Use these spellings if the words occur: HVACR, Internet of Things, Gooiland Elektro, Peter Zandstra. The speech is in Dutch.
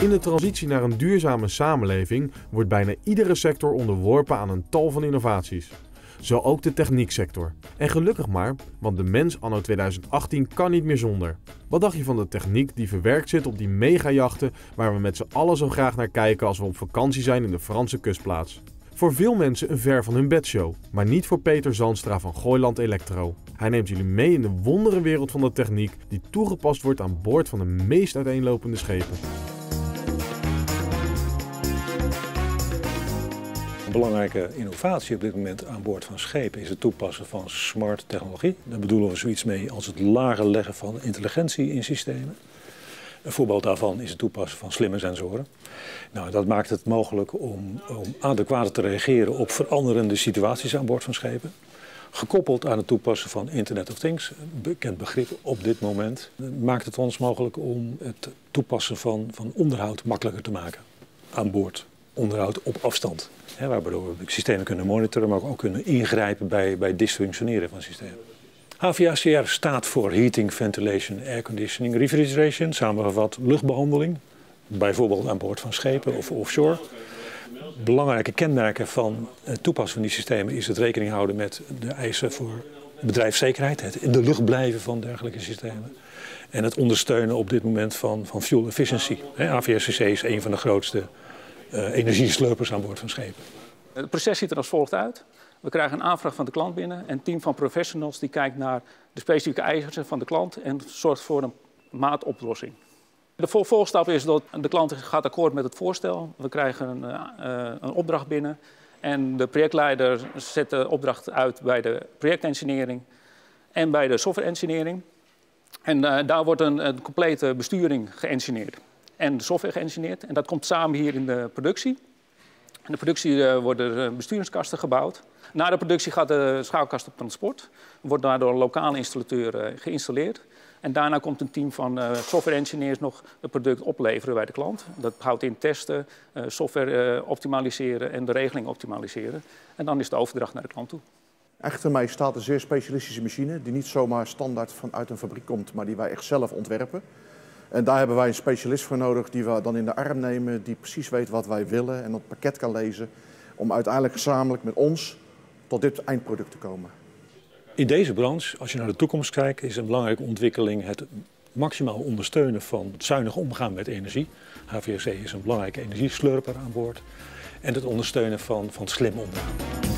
In de transitie naar een duurzame samenleving wordt bijna iedere sector onderworpen aan een tal van innovaties. Zo ook de technieksector. En gelukkig maar, want de mens anno 2018 kan niet meer zonder. Wat dacht je van de techniek die verwerkt zit op die megajachten waar we met z'n allen zo graag naar kijken als we op vakantie zijn in de Franse kustplaats? Voor veel mensen een ver van hun bedshow, maar niet voor Peter Zandstra van Gooiland Elektro. Hij neemt jullie mee in de wonderenwereld van de techniek die toegepast wordt aan boord van de meest uiteenlopende schepen. Een belangrijke innovatie op dit moment aan boord van schepen is het toepassen van smart technologie. Daar bedoelen we zoiets mee als het lager leggen van intelligentie in systemen. Een voorbeeld daarvan is het toepassen van slimme sensoren. Nou, dat maakt het mogelijk om adequaat te reageren op veranderende situaties aan boord van schepen. Gekoppeld aan het toepassen van Internet of Things, een bekend begrip op dit moment, maakt het ons mogelijk om het toepassen van onderhoud makkelijker te maken aan boord. Onderhoud op afstand, waardoor we systemen kunnen monitoren, maar ook kunnen ingrijpen bij dysfunctioneren van systemen. HVACR staat voor Heating, Ventilation, Air Conditioning, Refrigeration, samengevat luchtbehandeling, bijvoorbeeld aan boord van schepen of offshore. Belangrijke kenmerken van het toepassen van die systemen is het rekening houden met de eisen voor bedrijfszekerheid, het in de lucht blijven van dergelijke systemen. En het ondersteunen op dit moment van fuel efficiency. HVACR is een van de grootste energieslurpers aan boord van schepen. Het proces ziet er als volgt uit. We krijgen een aanvraag van de klant binnen. Een team van professionals die kijkt naar de specifieke eisen van de klant en zorgt voor een maatoplossing. De volgstap is dat de klant gaat akkoord met het voorstel. We krijgen een opdracht binnen en de projectleider zet de opdracht uit bij de projectengineering en bij de softwareengineering. En daar wordt een complete besturing geëngineerd en de software geëngineerd. En dat komt samen hier in de productie. In de productie worden besturingskasten gebouwd. Na de productie gaat de schaalkast op transport. Wordt daardoor een lokale installateur geïnstalleerd. En daarna komt een team van software engineers nog het product opleveren bij de klant. Dat houdt in testen, software optimaliseren en de regeling optimaliseren. En dan is de overdracht naar de klant toe. Achter mij staat een zeer specialistische machine die niet zomaar standaard vanuit een fabriek komt, maar die wij echt zelf ontwerpen. En daar hebben wij een specialist voor nodig die we dan in de arm nemen, die precies weet wat wij willen en dat pakket kan lezen om uiteindelijk gezamenlijk met ons tot dit eindproduct te komen. In deze branche, als je naar de toekomst kijkt, is een belangrijke ontwikkeling het maximaal ondersteunen van het zuinig omgaan met energie. HVACR is een belangrijke energieslurper aan boord en het ondersteunen van slim omgaan.